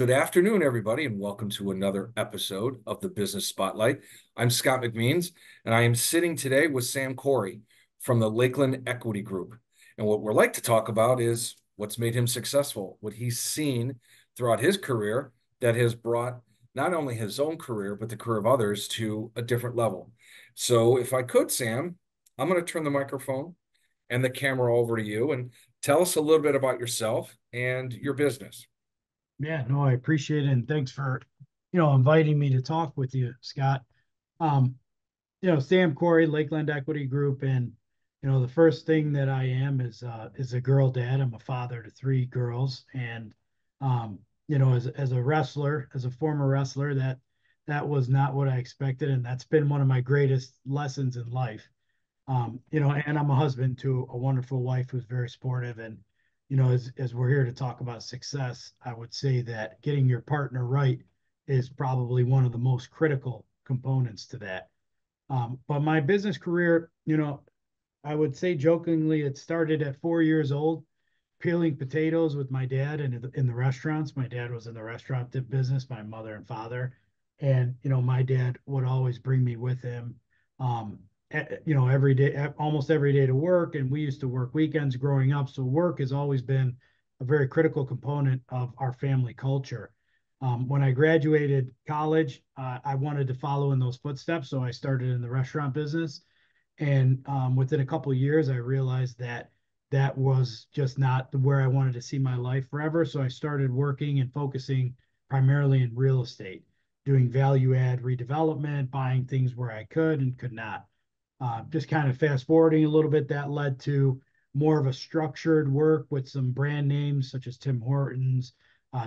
Good afternoon, everybody, and welcome to another episode of the Business Spotlight. I'm Scott McMeans, and I am sitting today with Sam Khouri from the Lakeland Equity Group. And what we're like to talk about is what's made him successful, what he's seen throughout his career that has brought not only his own career, but the career of others to a different level. So if I could, Sam, I'm going to turn the microphone and the camera over to you and tell us a little bit about yourself and your business. Yeah, no, I appreciate it. And thanks for, inviting me to talk with you, Scott. Sam Khouri, Lakeland Equity Group. And, the first thing that I am is a girl dad. I'm a father to three girls. And, as a wrestler, as a former wrestler, that was not what I expected. And that's been one of my greatest lessons in life. And I'm a husband to a wonderful wife who's very supportive. And, as we're here to talk about success, I would say that getting your partner right is probably one of the most critical components to that. But my business career, I would say jokingly, it started at 4 years old, peeling potatoes with my dad and in the restaurants. My dad was in the restaurant business, my mother and father. And, my dad would always bring me with him, every day, almost every day to work. And we used to work weekends growing up. So work has always been a very critical component of our family culture. When I graduated college, I wanted to follow in those footsteps. So I started in the restaurant business. And within a couple of years, I realized that that was just not where I wanted to see my life forever. So I started working and focusing primarily in real estate, doing value add redevelopment, buying things where I could and could not. Just kind of fast forwarding a little bit, that led to more of a structured work with some brand names such as Tim Hortons,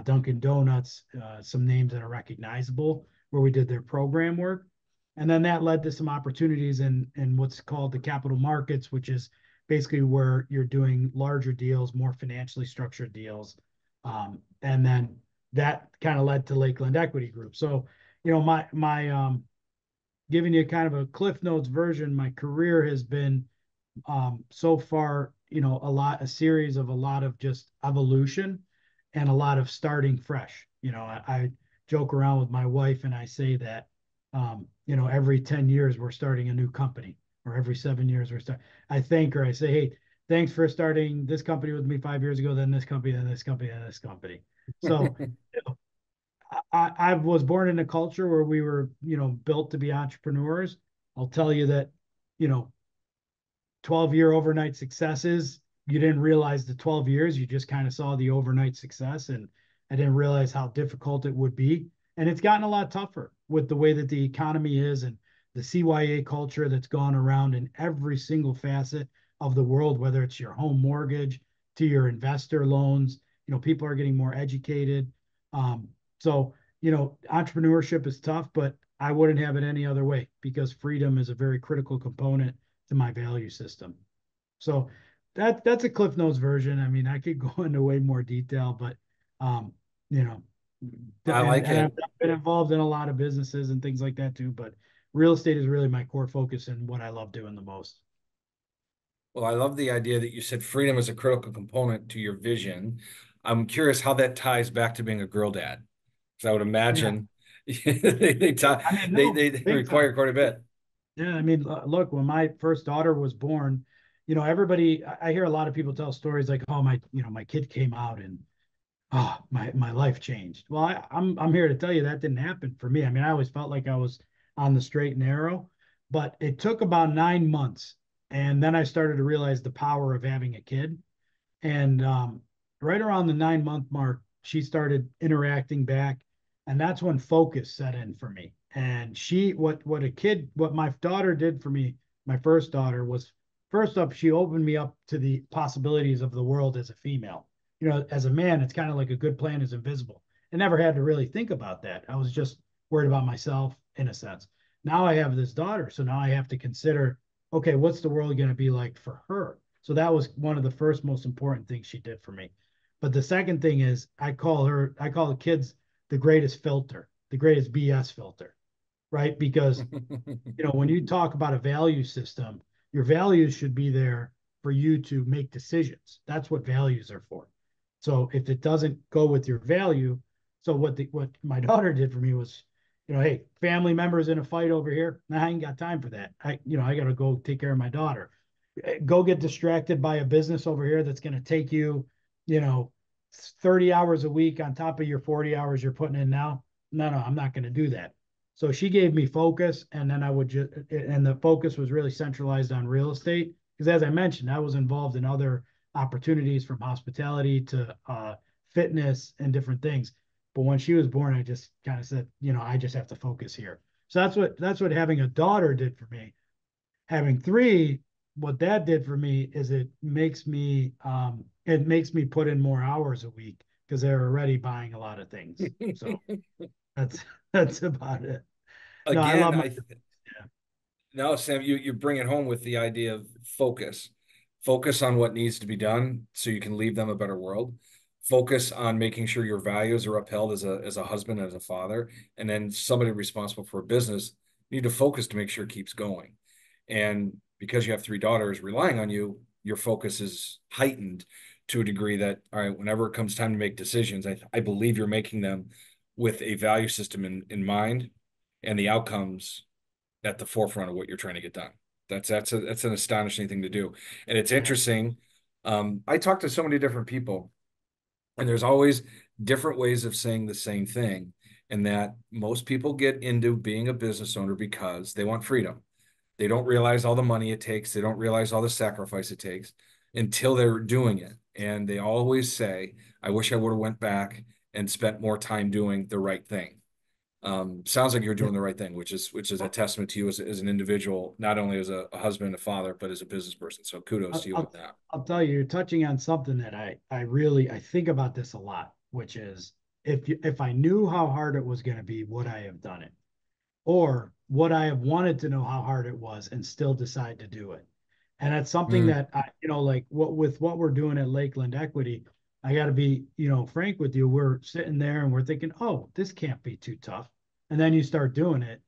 Dunkin' Donuts, some names that are recognizable where we did their program work. And then that led to some opportunities in what's called the capital markets, which is basically where you're doing larger deals, more financially structured deals. And then that kind of led to Lakeland Equity Group. So, my giving you kind of a Cliff Notes version, my career has been so far, a series of just evolution and a lot of starting fresh. I joke around with my wife and I say that, every 10 years we're starting a new company, or every 7 years I thank her. I say, hey, thanks for starting this company with me 5 years ago, then this company, then this company, then this company. So, I was born in a culture where we were, built to be entrepreneurs. I'll tell you that, 12-year overnight successes, you didn't realize the 12 years, you just kind of saw the overnight success. And I didn't realize how difficult it would be. And it's gotten a lot tougher with the way that the economy is and the CYA culture that's gone around in every single facet of the world, whether it's your home mortgage to your investor loans. People are getting more educated. So, entrepreneurship is tough, but I wouldn't have it any other way because freedom is a very critical component to my value system. So that's a Cliff Notes version. I mean, I could go into way more detail, but, I've been involved in a lot of businesses and things like that too, but real estate is really my core focus and what I love doing the most. Well, I love the idea that you said freedom is a critical component to your vision. I'm curious how that ties back to being a girl dad. I would imagine they require quite a bit. Yeah, I mean, look, when my first daughter was born, everybody, I hear a lot of people tell stories like, oh, my kid came out and my life changed. Well, I'm here to tell you that didn't happen for me. I mean, I always felt like I was on the straight and narrow, but it took about 9 months. And then I started to realize the power of having a kid. And right around the 9-month mark, she started interacting back. And that's when focus set in for me. And what my daughter did for me, my first daughter, was first up, she opened me up to the possibilities of the world as a female. As a man, it's kind of like a good plan is invisible. I never had to really think about that. I was just worried about myself in a sense. Now I have this daughter. So now I have to consider, okay, what's the world going to be like for her? So that was one of the first most important things she did for me. But the second thing is I call the kids the greatest filter, the greatest BS filter, right? Because, when you talk about a value system, your values should be there for you to make decisions. That's what values are for. So if it doesn't go with your value, So what my daughter did for me was, you know, hey, family members in a fight over here. Nah, I ain't got time for that. I got to go take care of my daughter. Go get distracted by a business over here that's going to take you, 30 hours a week on top of your 40 hours you're putting in now. No, I'm not going to do that. So she gave me focus, and then the focus was really centralized on real estate. Because as I mentioned, I was involved in other opportunities from hospitality to fitness and different things. But when she was born, I just kind of said, I just have to focus here. So that's what having a daughter did for me. Having three, what that did for me is it makes me put in more hours a week because they're already buying a lot of things. So that's about it. Again, no, I love my, yeah. No, Sam, you bring it home with the idea of focus. Focus on what needs to be done so you can leave them a better world. Focus on making sure your values are upheld as a husband, as a father, and then somebody responsible for a business need to focus to make sure it keeps going. And because you have three daughters relying on you, your focus is heightened to a degree that, all right, whenever it comes time to make decisions, I believe you're making them with a value system in mind and the outcomes at the forefront of what you're trying to get done. That's an astonishing thing to do. And it's interesting. I talk to so many different people, and there's always different ways of saying the same thing. And that most people get into being a business owner because they want freedom. They don't realize all the money it takes. They don't realize all the sacrifice it takes until they're doing it. And they always say, I wish I would have went back and spent more time doing the right thing. Sounds like you're doing the right thing, which is a testament to you as an individual, not only as a husband and a father, but as a business person. So kudos to you with that. I'll tell you, you're touching on something that I think about this a lot, which is if I knew how hard it was going to be, would I have done it? Or would I have wanted to know how hard it was and still decide to do it? And that's something that what we're doing at Lakeland Equity, I got to be, frank with you. We're sitting there and we're thinking, oh, this can't be too tough. And then you start doing it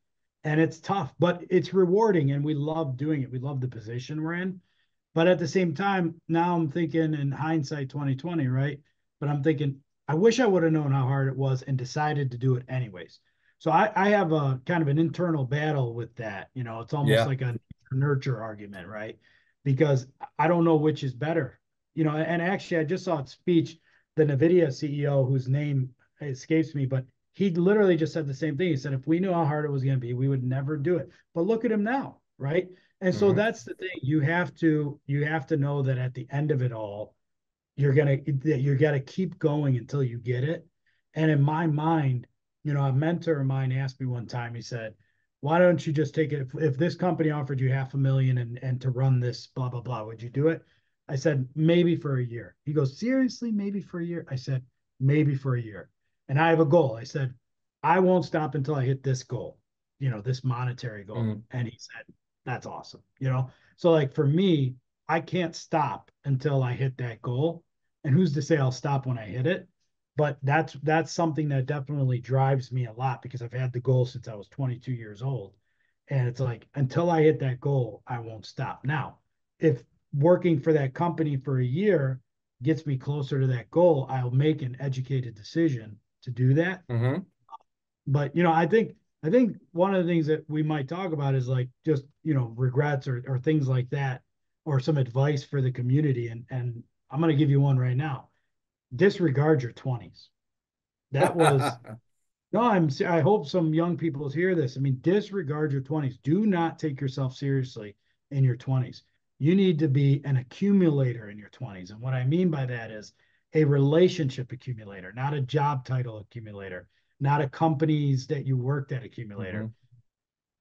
and it's tough, but it's rewarding and we love doing it. We love the position we're in. But at the same time, now I'm thinking in hindsight 2020, right? But I'm thinking, I wish I would have known how hard it was and decided to do it anyways. So I have a kind of an internal battle with that. It's almost like a nurture argument, right? Because I don't know which is better. And actually I just saw a speech, the NVIDIA CEO whose name escapes me, but he literally just said the same thing. He said, if we knew how hard it was going to be, we would never do it. But look at him now, right? And so that's the thing. You have to know that at the end of it all, you got to keep going until you get it. And in my mind, a mentor of mine asked me one time, he said, why don't you just take it? If this company offered you $500,000 and to run this blah, blah, blah, would you do it? I said, maybe for a year. He goes, seriously, maybe for a year? I said, maybe for a year. And I have a goal. I said, I won't stop until I hit this goal, this monetary goal. And he said, that's awesome. So like for me, I can't stop until I hit that goal. And who's to say I'll stop when I hit it? But that's something that definitely drives me a lot because I've had the goal since I was 22 years old. And it's like, until I hit that goal, I won't stop. Now, if working for that company for a year gets me closer to that goal, I'll make an educated decision to do that. But, I think one of the things that we might talk about is like just, regrets or things like that, or some advice for the community. And I'm going to give you one right now. Disregard your 20s. That was, I hope some young people hear this. I mean, disregard your 20s. Do not take yourself seriously in your 20s. You need to be an accumulator in your 20s. And what I mean by that is a relationship accumulator, not a job title accumulator, not a companies that you worked at accumulator.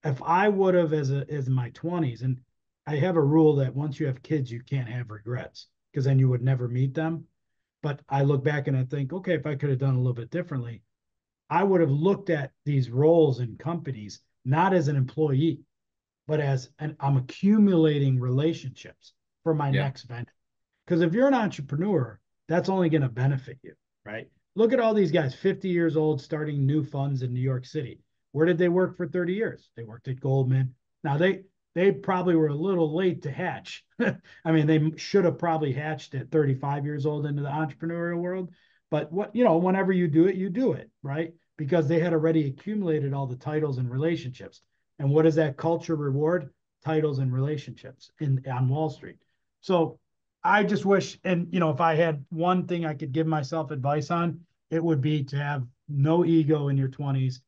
If I would have as my 20s, and I have a rule that once you have kids, you can't have regrets because then you would never meet them. But I look back and I think, okay, if I could have done a little bit differently, I would have looked at these roles in companies, not as an employee, but I'm accumulating relationships for my next venture. Because if you're an entrepreneur, that's only going to benefit you, right? Look at all these guys, 50 years old, starting new funds in New York City. Where did they work for 30 years? They worked at Goldman. Now, they probably were a little late to hatch. I mean, they should have probably hatched at 35 years old into the entrepreneurial world, But what, you know, whenever you do it, right? Because they had already accumulated all the titles and relationships. And what does that culture reward? Titles and relationships on Wall Street. So I just wish, and you know, if I had one thing I could give myself advice on, it would be to have no ego in your 20s,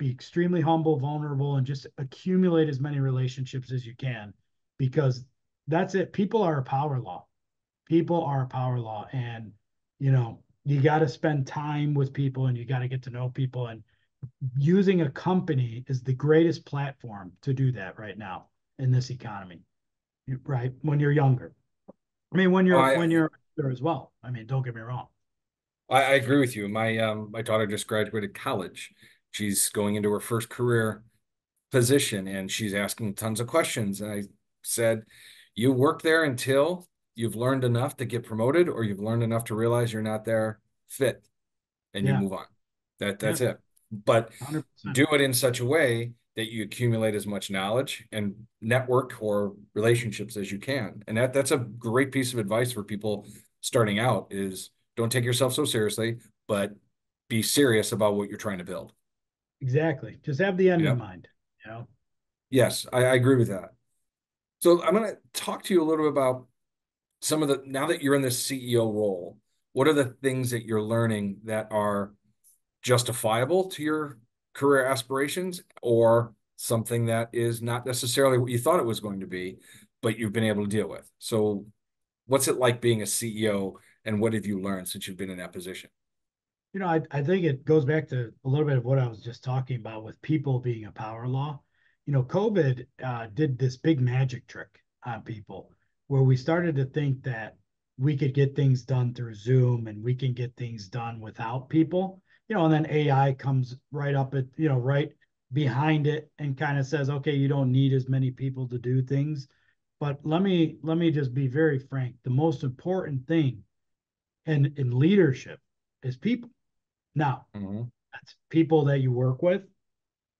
be extremely humble, vulnerable, and just accumulate as many relationships as you can, because that's it. People are a power law. People are a power law. And, you know, you got to spend time with people and you got to get to know people. And using a company is the greatest platform to do that right now in this economy, right? When you're younger. I mean, when you're older as well. I mean, don't get me wrong. I agree with you. My daughter just graduated college. She's going into her first career position and she's asking tons of questions. And I said, you work there until you've learned enough to get promoted or you've learned enough to realize you're not there fit and you move on. That's it. But 100%. Do it in such a way that you accumulate as much knowledge and network or relationships as you can. And that's a great piece of advice for people starting out is don't take yourself so seriously, but be serious about what you're trying to build. Exactly. Just have the end in mind. You know? Yes, I agree with that. So I'm going to talk to you a little bit about some of the, now that you're in the CEO role, what are the things that you're learning that are justifiable to your career aspirations or something that is not necessarily what you thought it was going to be, but you've been able to deal with. So what's it like being a CEO and what have you learned since you've been in that position? You know, I think it goes back to a little bit of what I was just talking about with people being a power law. You know, COVID did this big magic trick on people where we started to think that we could get things done through Zoom and we can get things done without people. You know, and then AI comes right up at, you know, right behind it and kind of says, okay, you don't need as many people to do things. But let me just be very frank. The most important thing in leadership is people. Now, that's people that you work with.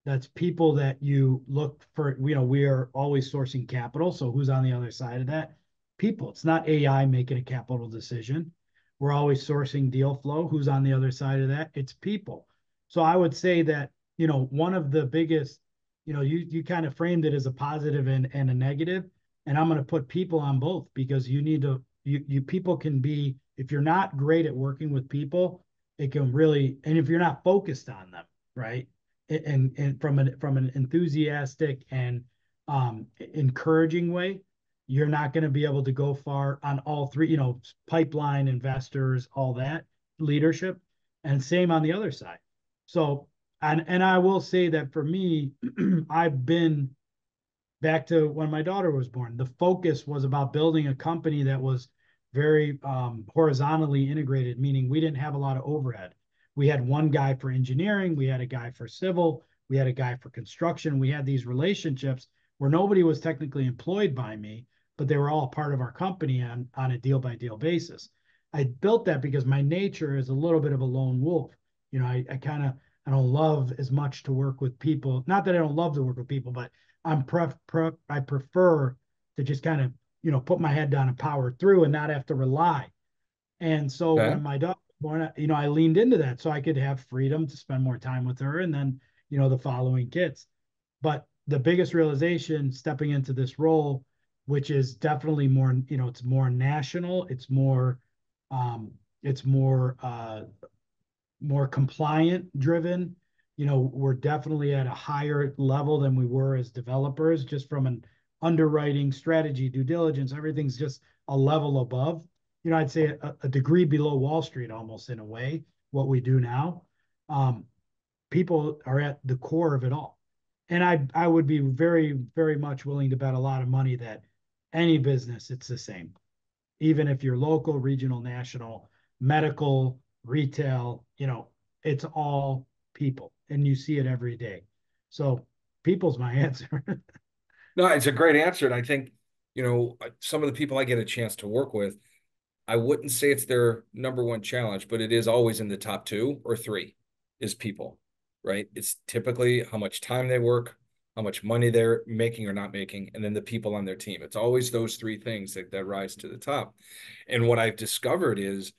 That's people that you look for. You know, we are always sourcing capital. So who's on the other side of that? People. It's not AI making a capital decision. We're always sourcing deal flow. Who's on the other side of that? It's people. So I would say that, you know, one of the biggest, you know, you kind of framed it as a positive and a negative, and I'm going to put people on both because you need to, you people can be, if you're not great at working with people, it can really, and if you're not focused on them, right? And from an enthusiastic and encouraging way, you're not going to be able to go far on all three, you know, pipeline, investors, all that, leadership, and same on the other side. So, and I will say that for me, I've been back to when my daughter was born, the focus was about building a company that was very horizontally integrated, meaning we didn't have a lot of overhead. We had one guy for engineering, we had a guy for civil, we had a guy for construction, we had these relationships where nobody was technically employed by me, but they were all part of our company on a deal-by-deal basis. I built that because my nature is a little bit of a lone wolf. You know, I don't love as much to work with people. Not that I don't love to work with people, but I prefer to just kind of, you know, put my head down and power through and not have to rely. And so when my daughter was born, you know, I leaned into that so I could have freedom to spend more time with her and then, you know, the following kids. But the biggest realization stepping into this role, which is definitely more, you know, it's more national, it's more compliant driven. You know, we're definitely at a higher level than we were as developers, just from an underwriting strategy, due diligence, everything's just a level above, you know, I'd say a degree below Wall Street, almost in a way, what we do now. People are at the core of it all. And I would be very, very much willing to bet a lot of money that any business, it's the same. Even if you're local, regional, national, medical, retail, you know, it's all people. And you see it every day. So people's my answer. No, it's a great answer. And I think, you know, some of the people I get a chance to work with, I wouldn't say it's their number one challenge, but it is always in the top two or three is people. Right? It's typically how much time they work, how much money they're making or not making, and then the people on their team. It's always those three things that rise to the top. And what I've discovered is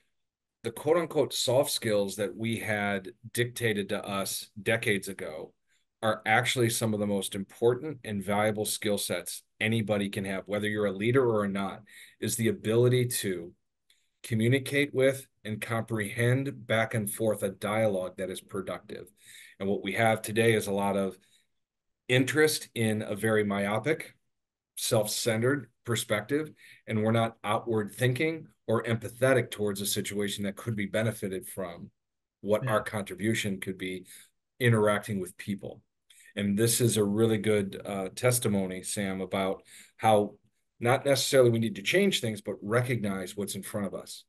the quote unquote soft skills that we had dictated to us decades ago are actually some of the most important and valuable skill sets anybody can have, whether you're a leader or not, is the ability to communicate with and comprehend back and forth a dialogue that is productive. And what we have today is a lot of interest in a very myopic, self-centered perspective, and we're not outward thinking or empathetic towards a situation that could be benefited from what our contribution could be interacting with people. And this is a really good testimony, Sam, about how not necessarily we need to change things, but recognize what's in front of us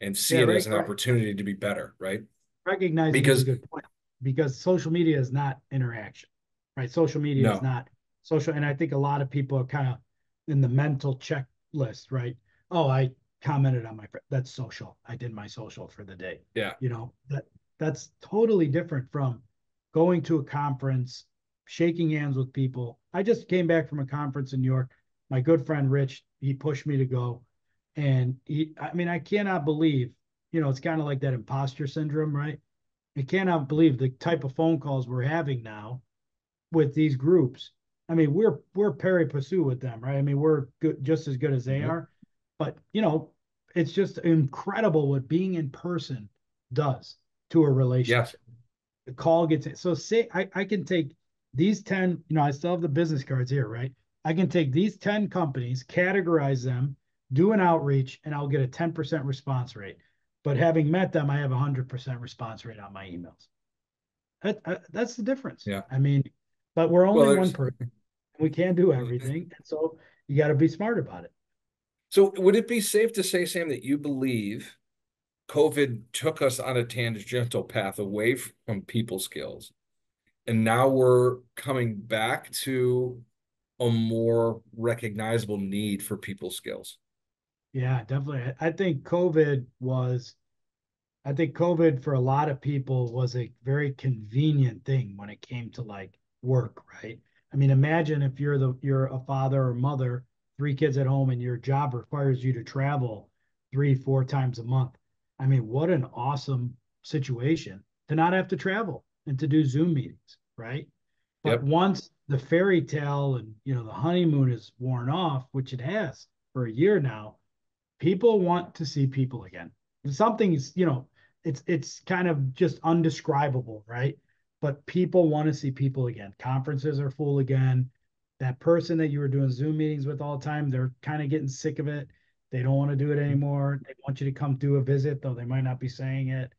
and see it as an opportunity to be better, right? Recognize, because is a good point, because social media is not interaction, right? Social media is not social. And I think a lot of people are kind of in the mental checklist, right? Oh, I commented on my friend. That's social. I did my social for the day. Yeah. You know, that's totally different from going to a conference, shaking hands with people. I just came back from a conference in New York. My good friend, Rich, he pushed me to go. And I mean, I cannot believe, you know, it's kind of like that imposter syndrome, right? I cannot believe the type of phone calls we're having now with these groups. I mean, we're pari passu with them, right? I mean, we're good, just as good as they are. But, you know, it's just incredible what being in person does to a relationship. Yeah. The call gets in. So say I can take these 10, you know, I still have the business cards here, right? I can take these 10 companies, categorize them, do an outreach, and I'll get a 10% response rate. But having met them, I have 100% response rate on my emails. That's the difference. Yeah. I mean, but we're only one person. We can't do everything. And so you got to be smart about it. So would it be safe to say, Sam, that you believe COVID took us on a tangential path away from people skills, and now we're coming back to a more recognizable need for people skills? Yeah, definitely. I think COVID for a lot of people was a very convenient thing when it came to like work, right? I mean, imagine if you're a father or mother, 3 kids at home, and your job requires you to travel 3-4 times a month. I mean, what an awesome situation to not have to travel and to do Zoom meetings, right? But once the fairy tale and, you know, the honeymoon is worn off, which it has for a year now, people want to see people again. Something's, you know, it's kind of just undescribable, right? But people want to see people again. Conferences are full again. That person that you were doing Zoom meetings with all the time, they're kind of getting sick of it. They don't want to do it anymore. They want you to come do a visit, though they might not be saying it.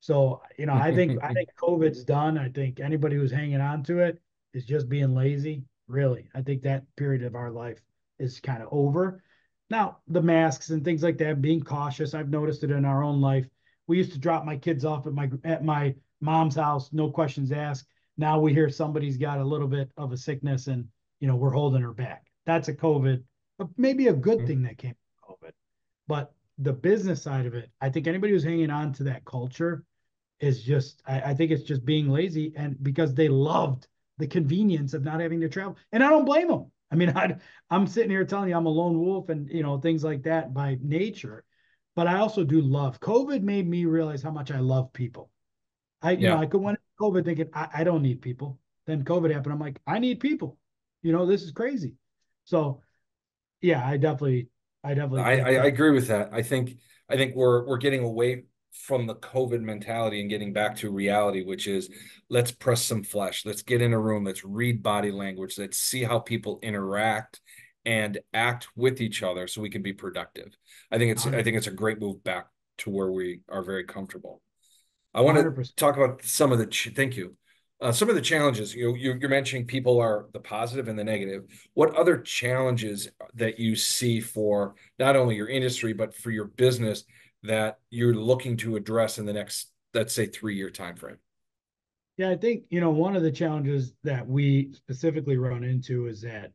So, you know, I think COVID's done. I think anybody who's hanging on to it is just being lazy. Really, I think that period of our life is kind of over. Now, the masks and things like that, being cautious. I've noticed it in our own life. We used to drop my kids off at my mom's house, no questions asked. Now we hear somebody's got a little bit of a sickness, and you know we're holding her back. That's a COVID, maybe a good thing that came. But the business side of it, I think anybody who's hanging on to that culture is just, I think it's just being lazy, and because they loved the convenience of not having to travel. And I don't blame them. I mean, I'm sitting here telling you I'm a lone wolf and, you know, things like that by nature. But I also do love. COVID made me realize how much I love people. You know, I could went into COVID thinking, I don't need people. Then COVID happened. I'm like, I need people. You know, this is crazy. So, yeah, I agree with that. I think we're getting away from the COVID mentality and getting back to reality, which is let's press some flesh. Let's get in a room. Let's read body language. Let's see how people interact and act with each other so we can be productive. I think it's a great move back to where we are very comfortable. I want to talk about some of the some of the challenges. You're mentioning people are the positive and the negative. What other challenges that you see for not only your industry, but for your business that you're looking to address in the next, let's say, 3-year time frame? Yeah, I think, you know, one of the challenges that we specifically run into is that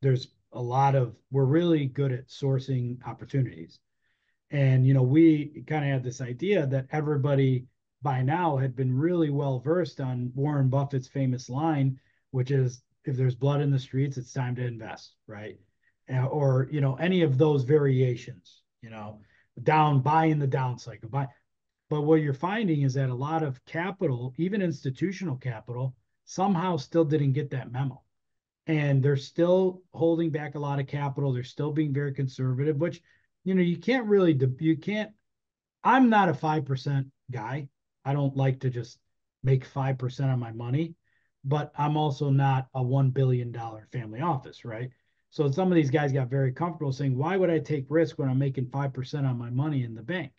there's a lot of, we're really good at sourcing opportunities. And, you know, we kind of had this idea that everybody by now had been really well versed on Warren Buffett's famous line, which is, if there's blood in the streets, it's time to invest, right? Or, you know, any of those variations, you know, down, buying the down cycle. But what you're finding is that a lot of capital, even institutional capital, somehow still didn't get that memo. And they're still holding back a lot of capital. They're still being very conservative, which, you know, you can't really, I'm not a 5% guy. I don't like to just make 5% on my money, but I'm also not a $1 billion family office, right? So some of these guys got very comfortable saying, why would I take risk when I'm making 5% on my money in the bank?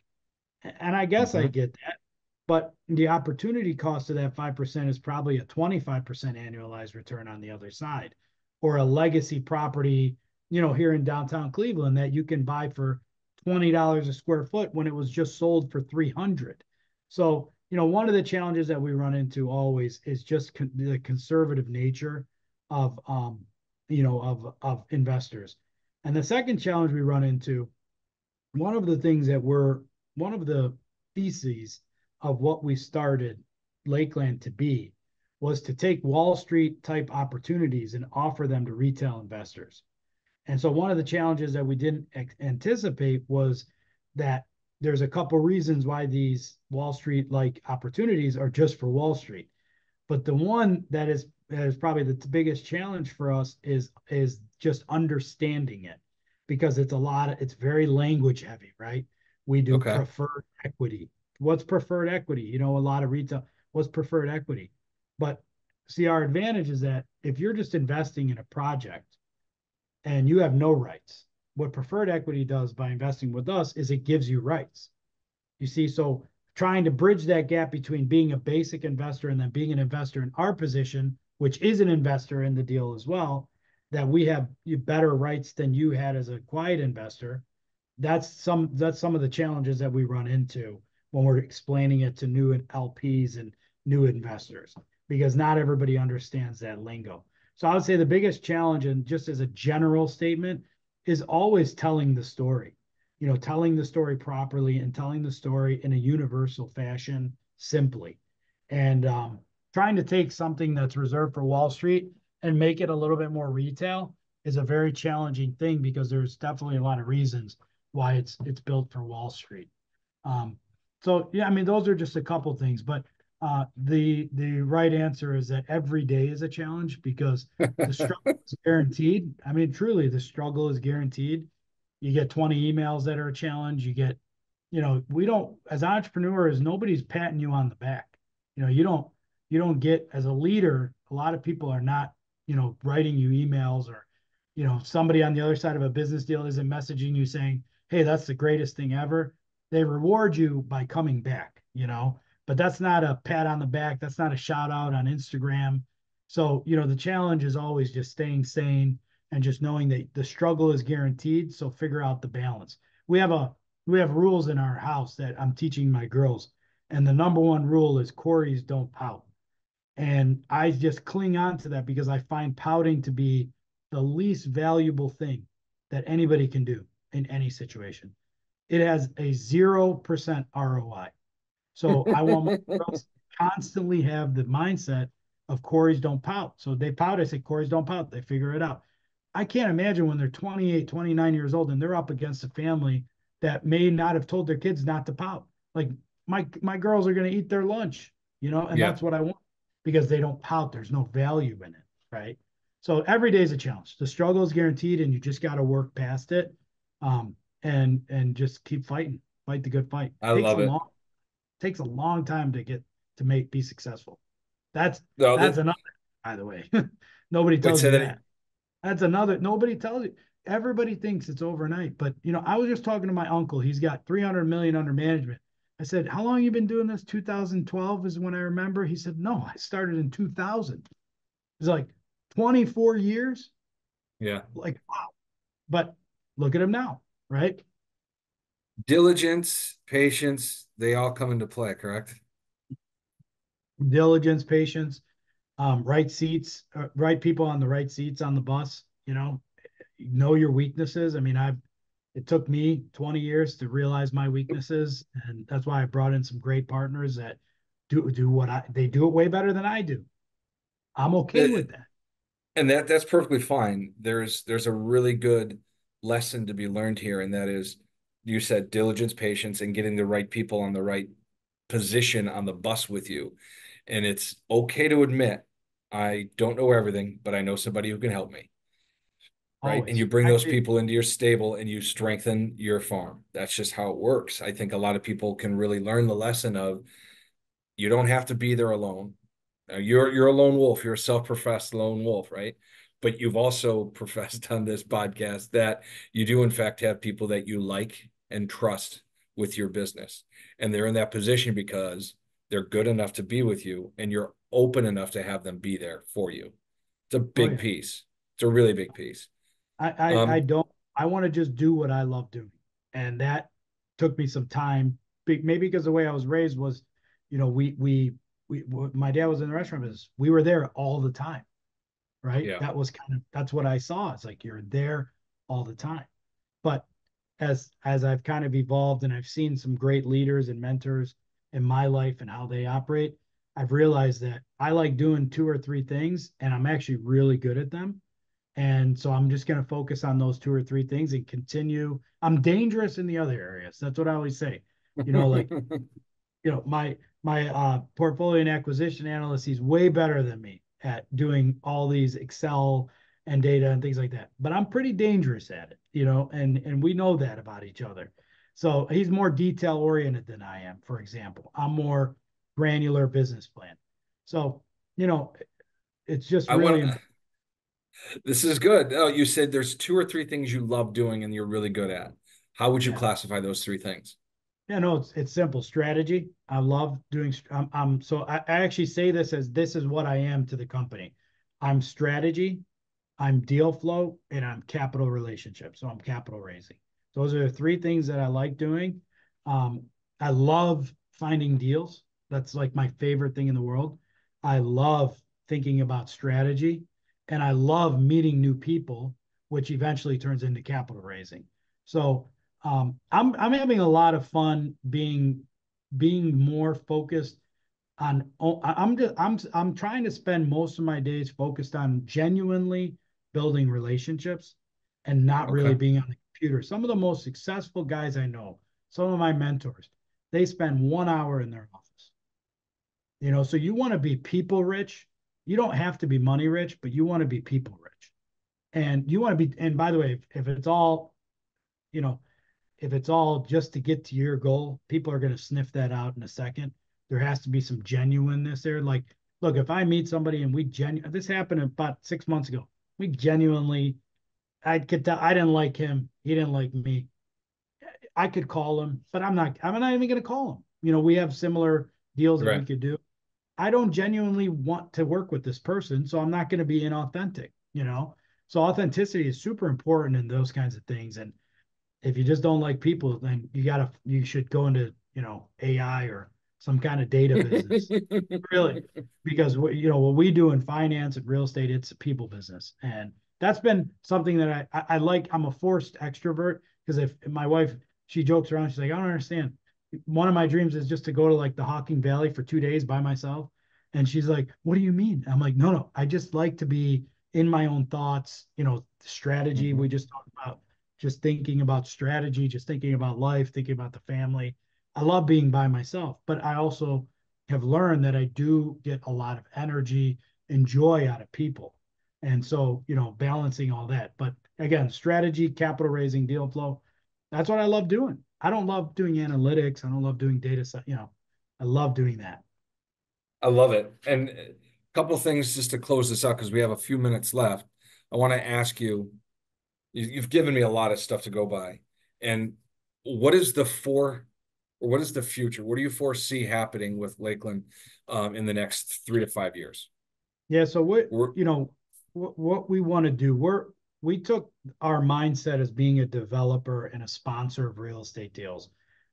And I guess I get that, but the opportunity cost of that 5% is probably a 25% annualized return on the other side, or a legacy property, you know, here in downtown Cleveland that you can buy for $20 a square foot when it was just sold for $300. So, you know, one of the challenges that we run into always is just the conservative nature of, you know, of investors. And the second challenge we run into, one of the theses of what we started Lakeland to be was to take Wall Street type opportunities and offer them to retail investors. And so one of the challenges that we didn't anticipate was that there's a couple reasons why these Wall Street-like opportunities are just for Wall Street. But the one that is probably the biggest challenge for us is just understanding it, because it's very language heavy, right? We do preferred equity. What's preferred equity? You know, a lot of retail, what's preferred equity? But see, our advantage is that if you're just investing in a project and you have no rights, what preferred equity does by investing with us is it gives you rights. You see, so trying to bridge that gap between being a basic investor and then being an investor in our position, which is an investor in the deal as well, that we have better rights than you had as a quiet investor. That's some of the challenges that we run into when we're explaining it to new LPs and new investors, because not everybody understands that lingo. So I would say the biggest challenge, and just as a general statement, is always telling the story, you know, telling the story properly and telling the story in a universal fashion, simply, and trying to take something that's reserved for Wall Street and make it a little bit more retail is a very challenging thing, because there's definitely a lot of reasons why it's built for Wall Street. So yeah, I mean, those are just a couple things, but the right answer is that every day is a challenge, because the struggle is guaranteed. I mean, truly, the struggle is guaranteed. You get 20 emails that are a challenge. You get, you know, we don't, as entrepreneurs, nobody's patting you on the back. You know, you don't get, as a leader, a lot of people are not, you know, writing you emails, or, you know, somebody on the other side of a business deal isn't messaging you saying, hey, that's the greatest thing ever. They reward you by coming back, you know, but that's not a pat on the back. That's not a shout out on Instagram. So, you know, the challenge is always just staying sane and just knowing that the struggle is guaranteed. So figure out the balance. We have rules in our house that I'm teaching my girls. And the number one rule is Corey's don't pout. And I just cling on to that, because I find pouting to be the least valuable thing that anybody can do in any situation. It has a 0% ROI. So I want my girls to constantly have the mindset of Corey's don't pout. So they pout, I say, Corey's don't pout. They figure it out. I can't imagine when they're 28, 29 years old and they're up against a family that may not have told their kids not to pout. Like my girls are going to eat their lunch, you know, and that's what I want, because they don't pout. There's no value in it, right? So every day is a challenge. The struggle is guaranteed, and you just got to work past it, and just keep fighting, fight the good fight. I love it. Takes a long time to get to be successful. That's another, by the way. Nobody tells you that. That's another, nobody tells you. Everybody thinks it's overnight, but you know, I was just talking to my uncle. He's got 300 million under management. I said, how long have you been doing this? 2012 is when I remember. He said, no, I started in 2000. He's like, 24 years. Yeah. Like, wow. But look at him now, right? Diligence, patience, they all come into play, correct? Diligence, patience, right seats, right people on the right seats on the bus, you know your weaknesses. I mean, it took me 20 years to realize my weaknesses, and that's why I brought in some great partners that do what they do it way better than I do. I'm okay with that. And that's perfectly fine. There's a really good lesson to be learned here, and that is you said diligence, patience, and getting the right people on the right position on the bus with you. And it's okay to admit, I don't know everything, but I know somebody who can help me. Right. Always. And you bring those people into your stable and you strengthen your farm. That's just how it works. I think a lot of people can really learn the lesson of you don't have to be there alone. Now, you're a lone wolf. You're a self-professed lone wolf, right? But you've also professed on this podcast that you do, in fact, have people that you like and trust with your business. And they're in that position because they're good enough to be with you and you're open enough to have them be there for you. It's a big piece. It's a really big piece. I want to just do what I love doing. And that took me some time, maybe because the way I was raised was, you know, my dad was in the restaurant business. We were there all the time. Right. Yeah. That was that's what I saw. It's like, you're there all the time. But as I've kind of evolved and I've seen some great leaders and mentors in my life and how they operate, I've realized that I like doing two or three things and I'm actually really good at them. And so I'm just going to focus on those two or three things and continue. I'm dangerous in the other areas. That's what I always say. You know, like, you know, my portfolio and acquisition analyst, he's way better than me at doing all these Excel and data and things like that. But I'm pretty dangerous at it, you know, and we know that about each other. So he's more detail oriented than I am, for example. I'm more granular business plan. So, you know, it's just really important. This is good. Oh, you said there's two or three things you love doing and you're really good at. How would you classify those three things? Yeah, no, it's simple. Strategy. I love doing. So I actually say this as this is what I am to the company. I'm strategy, I'm deal flow, and I'm capital relationships. So I'm capital raising. Those are the three things that I like doing. I love finding deals. That's like my favorite thing in the world. I love thinking about strategy. And I love meeting new people, which eventually turns into capital raising. So I'm having a lot of fun being more focused on. I'm trying to spend most of my days focused on genuinely building relationships and not really being on the computer. Some of the most successful guys I know, some of my mentors, they spend 1 hour in their office. You know, so you want to be people rich. You don't have to be money rich, but you want to be people rich. And you want to be, and by the way, if it's all, you know, if it's all just to get to your goal, people are going to sniff that out in a second. There has to be some genuineness there. Like, look, if I meet somebody and this happened about 6 months ago, we genuinely, I could tell, I didn't like him. He didn't like me. I could call him, but I'm not even going to call him. You know, we have similar deals that we could do. I don't genuinely want to work with this person, so I'm not going to be inauthentic, you know? So authenticity is super important in those kinds of things. And if you just don't like people, then you should go into, you know, AI or some kind of data business, really, because you know, what we do in finance and real estate, it's a people business. And that's been something that I like. I'm a forced extrovert because if my wife, she jokes around, she's like, I don't understand. One of my dreams is just to go to like the Hocking Valley for 2 days by myself. And she's like, what do you mean? I'm like, no, I just like to be in my own thoughts, you know, strategy. We just talked about just thinking about strategy, just thinking about life, thinking about the family. I love being by myself, but I also have learned that I do get a lot of energy and joy out of people. And so, you know, balancing all that, but again, strategy, capital raising, deal flow. That's what I love doing. I don't love doing analytics. I don't love doing data science. You know, I love doing that. I love it. And a couple of things just to close this up because we have a few minutes left. I want to ask you, you've given me a lot of stuff to go by. And what is the future? What do you foresee happening with Lakeland in the next 3 to 5 years? Yeah. So what we want to do, we took our mindset as being a developer and a sponsor of real estate deals.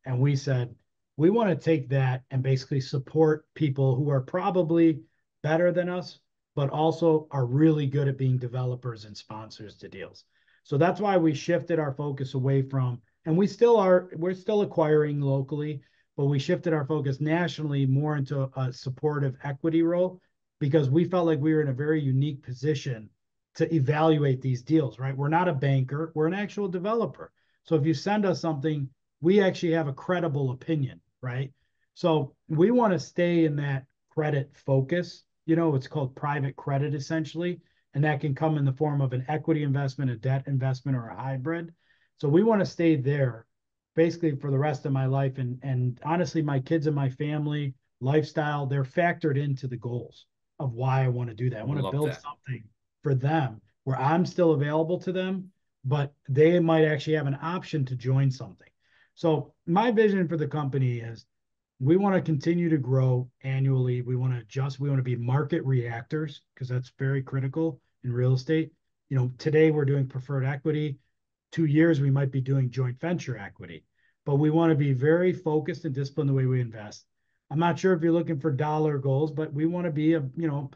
And we said, we want to take that and basically support people who are probably better than us, but also are really good at being developers and sponsors to deals. So that's why we shifted our focus away from, and we're still acquiring locally, but we shifted our focus nationally more into a supportive equity role because we felt like we were in a very unique position to evaluate these deals, right? We're not a banker, we're an actual developer. So if you send us something, we actually have a credible opinion, right? So we want to stay in that credit focus. You know, it's called private credit essentially, and that can come in the form of an equity investment, a debt investment, or a hybrid. So we want to stay there basically for the rest of my life. And honestly, my kids and my family lifestyle, they're factored into the goals of why I want to do that. I want to build something for them where I'm still available to them, but they might actually have an option to join something. So my vision for the company is we want to continue to grow annually. We want to adjust. We want to be market reactors because that's very critical in real estate. You know, today we're doing preferred equity. 2 years, we might be doing joint venture equity, but we want to be very focused and disciplined the way we invest. I'm not sure if you're looking for dollar goals, but we want to be a, you know,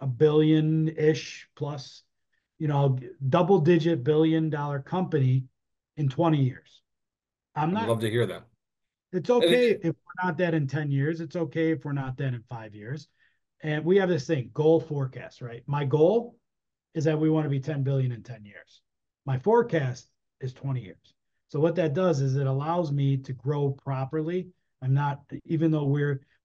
a billion-ish plus, you know, double-digit billion-dollar company in 20 years. I'd love to hear that. It's okay if we're not that in 10 years. It's okay if we're not that in 5 years. And we have this thing, goal forecast, right? My goal is that we want to be 10 billion in 10 years. My forecast is 20 years. So what that does is it allows me to grow properly. I'm not, even though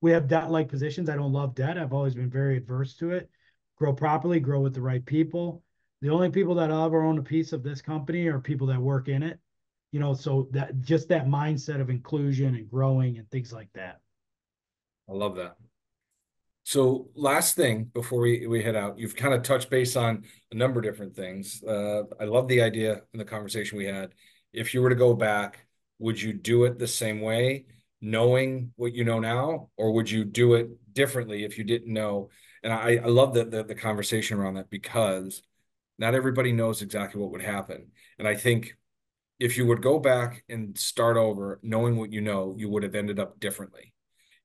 we have debt-like positions, I don't love debt. I've always been very adverse to it. Grow properly, grow with the right people. The only people that ever own a piece of this company are people that work in it. You know, so that just that mindset of inclusion and growing and things like that. I love that. So last thing before we head out, you've kind of touched base on a number of different things. I love the idea in the conversation we had. If you were to go back, would you do it the same way, knowing what you know now, or would you do it differently if you didn't know? And I love the conversation around that, because not everybody knows exactly what would happen. And I think if you would go back and start over knowing what you know, you would have ended up differently.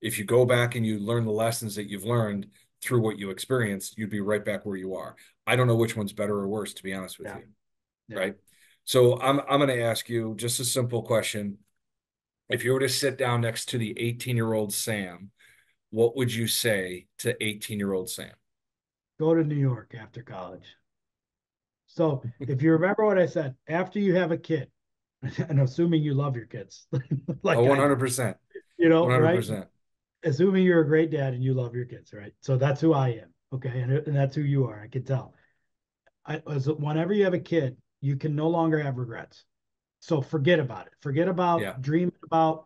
If you go back and you learn the lessons that you've learned through what you experienced, you'd be right back where you are. I don't know which one's better or worse, to be honest with you. Yeah. Right. So I'm going to ask you just a simple question. If you were to sit down next to the 18-year-old Sam, what would you say to 18-year-old Sam? Go to New York after college. So if you remember what I said, after you have a kid, and assuming you love your kids. Like 100%. You know, 100%. Right? Assuming you're a great dad and you love your kids, right? So that's who I am, okay? And that's who you are, I can tell. Whenever you have a kid, you can no longer have regrets. So forget about it. Forget about dreaming about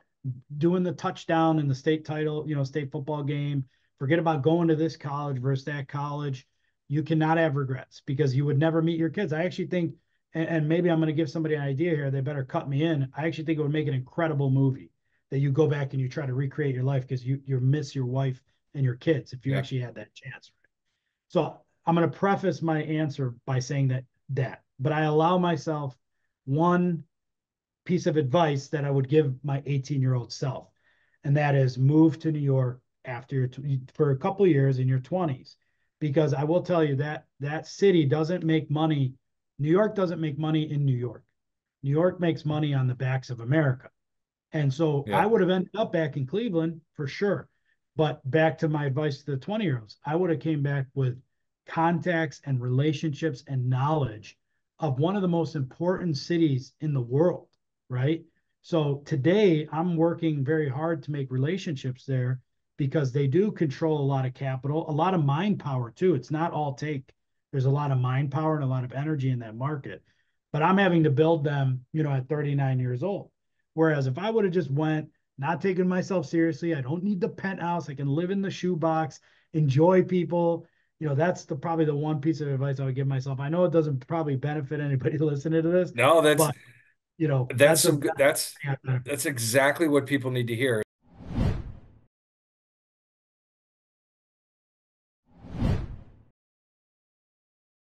doing the touchdown in the state title, you know, state football game. Forget about going to this college versus that college. You cannot have regrets because you would never meet your kids. I actually think, and maybe I'm going to give somebody an idea here, they better cut me in. I actually think it would make an incredible movie that you go back and you try to recreate your life because you miss your wife and your kids if you actually had that chance. So I'm going to preface my answer by saying that, but I allow myself one piece of advice that I would give my 18-year-old self. And that is move to New York for a couple of years in your 20s, because I will tell you that that city doesn't make money. New York doesn't make money in New York. New York makes money on the backs of America. And so I would have ended up back in Cleveland for sure. But back to my advice to the 20-year-olds, I would have came back with contacts and relationships and knowledge of one of the most important cities in the world, right? So today I'm working very hard to make relationships there because they do control a lot of capital, a lot of mind power too. It's not all take. There's a lot of mind power and a lot of energy in that market, but I'm having to build them, you know, at 39 years old. Whereas if I would have just went, not taking myself seriously, I don't need the penthouse. I can live in the shoebox, enjoy people. You know, that's probably the one piece of advice I would give myself. I know it doesn't probably benefit anybody listening to this. No, that's, but, you know, that's exactly what people need to hear.